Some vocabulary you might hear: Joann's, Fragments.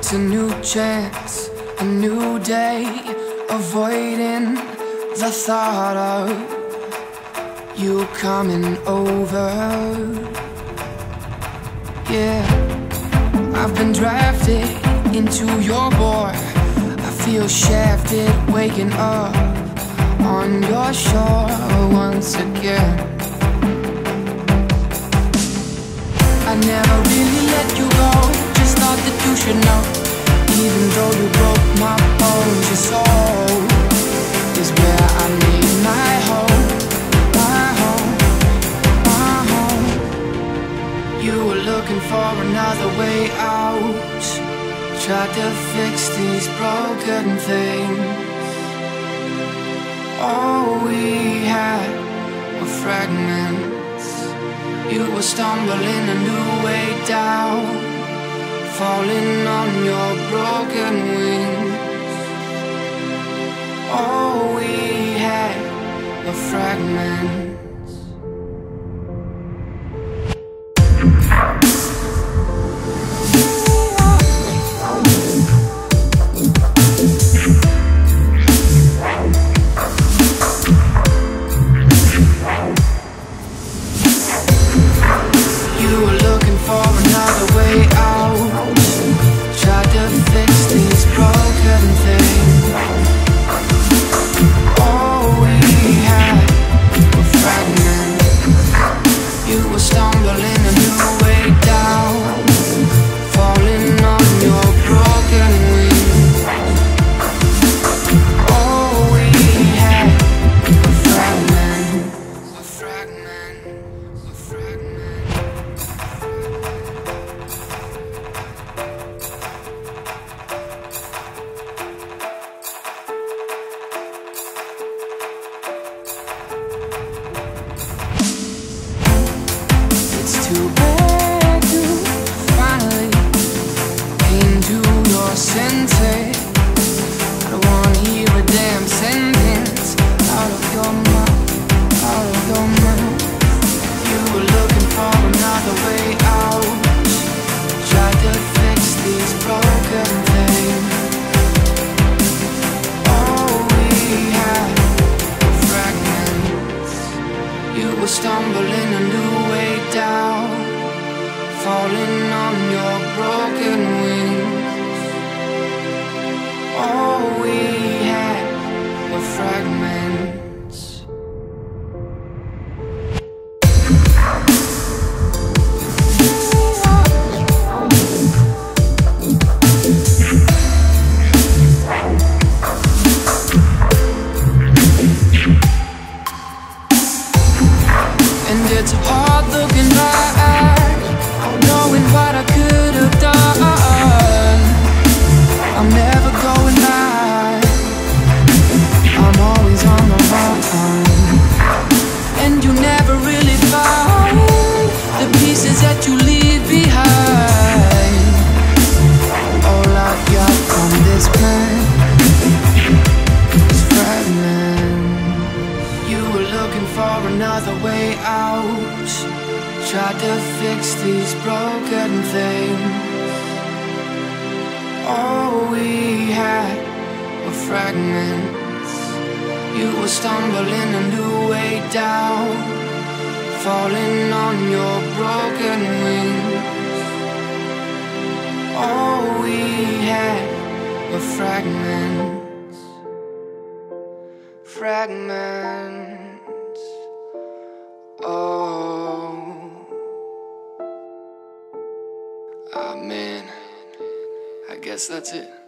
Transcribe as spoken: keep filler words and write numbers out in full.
It's a new chance, a new day, avoiding the thought of you coming over. Yeah, I've been drafted into your bore. I feel shafted, waking up on your shore once again. I never really let you go, thought that you should know. Even though you broke my bones, your soul is where I need my home, my home, my home. You were looking for another way out, tried to fix these broken things. All we had were fragments. You were stumbling a new way down, falling on your broken wings. All we had were fragments. You were looking for another way out, stumbling a new way down, falling on your broken wings. All we had were fragments. It's hard looking back, knowing what I could have done. I'm never going back, I'm always on the run. And you never really found the pieces that you leave behind. All I got from this plan is fragments. You were looking for another way out, tried to fix these broken things. All we had were fragments. You were stumbling a new way down, falling on your broken wings. All we had were fragments. Fragments. Oh, I guess that's it.